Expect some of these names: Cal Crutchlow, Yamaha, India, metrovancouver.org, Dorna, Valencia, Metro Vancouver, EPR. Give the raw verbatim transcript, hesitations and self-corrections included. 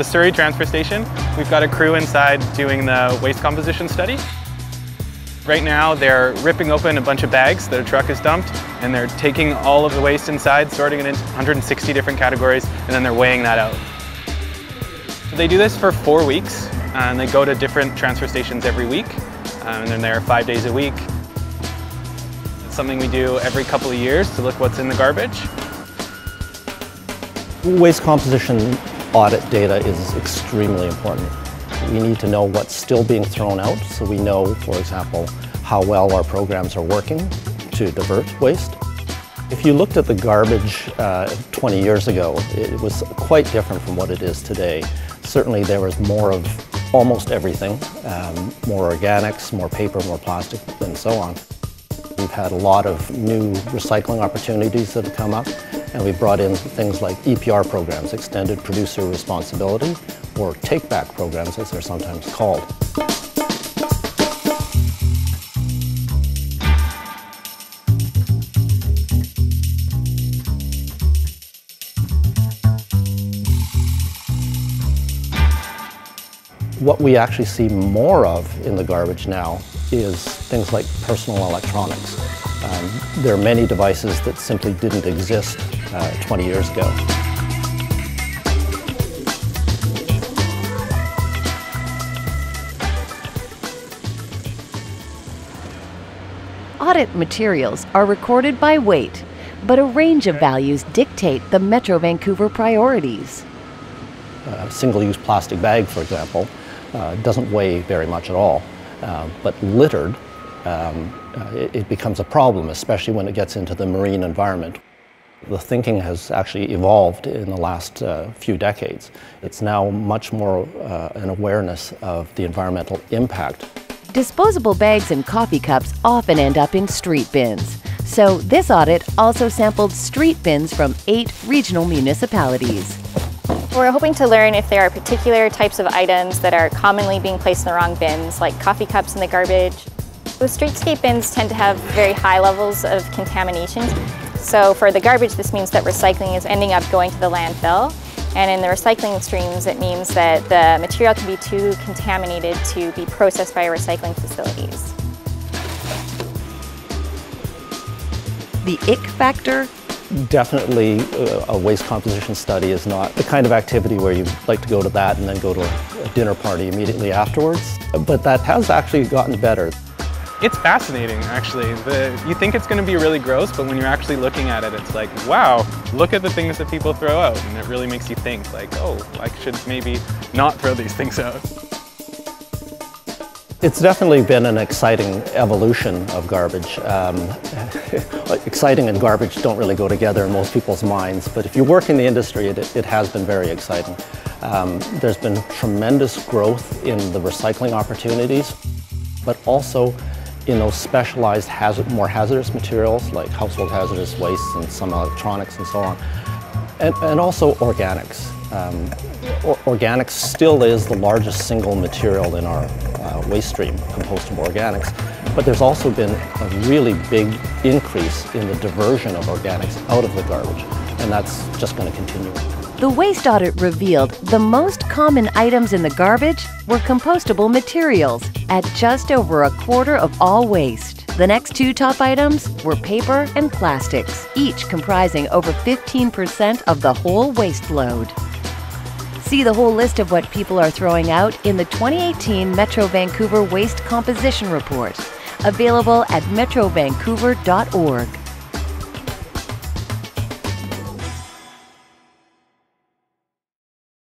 the Surrey Transfer Station. We've got a crew inside doing the waste composition study. Right now they're ripping open a bunch of bags that a truck has dumped, and they're taking all of the waste inside, sorting it into one hundred sixty different categories, and then they're weighing that out. They do this for four weeks, and they go to different transfer stations every week, and then they're five days a week. It's something we do every couple of years to look what's in the garbage. Waste composition audit data is extremely important. We need to know what's still being thrown out, so we know, for example, how well our programs are working to divert waste. If you looked at the garbage uh, twenty years ago, it was quite different from what it is today. Certainly there was more of almost everything, um, more organics, more paper, more plastic, and so on. We've had a lot of new recycling opportunities that have come up, and we brought in things like E P R programs, Extended Producer Responsibility, or take-back programs, as they're sometimes called. What we actually see more of in the garbage now is things like personal electronics. Um, there are many devices that simply didn't exist uh, twenty years ago. Audit materials are recorded by weight, but a range of values dictate the Metro Vancouver priorities. A single-use plastic bag, for example, uh, doesn't weigh very much at all, uh, but littered, um, uh, it, it becomes a problem, especially when it gets into the marine environment. The thinking has actually evolved in the last uh, few decades. It's now much more uh, an awareness of the environmental impact. Disposable bags and coffee cups often end up in street bins. So this audit also sampled street bins from eight regional municipalities. We're hoping to learn if there are particular types of items that are commonly being placed in the wrong bins, like coffee cups in the garbage. Those streetscape bins tend to have very high levels of contamination. So for the garbage, this means that recycling is ending up going to the landfill. And in the recycling streams, it means that the material can be too contaminated to be processed by recycling facilities. The ick factor? Definitely uh, a waste composition study is not the kind of activity where you like to go to that and then go to a dinner party immediately afterwards. But that has actually gotten better. It's fascinating, actually. The, you think it's going to be really gross, but when you're actually looking at it, it's like, wow, look at the things that people throw out. And it really makes you think, like, oh, I should maybe not throw these things out. It's definitely been an exciting evolution of garbage. Um, exciting and garbage don't really go together in most people's minds, but if you work in the industry, it, it has been very exciting. Um, there's been tremendous growth in the recycling opportunities, but also in those specialized hazard, more hazardous materials like household hazardous wastes and some electronics and so on, and, and also organics. Um, or, organics still is the largest single material in our uh, waste stream, compostable organics, but there's also been a really big increase in the diversion of organics out of the garbage, and that's just going to continue. The waste audit revealed the most common items in the garbage were compostable materials at just over a quarter of all waste. The next two top items were paper and plastics, each comprising over fifteen percent of the whole waste load. See the whole list of what people are throwing out in the twenty eighteen Metro Vancouver Waste Composition Report, available at metro vancouver dot org.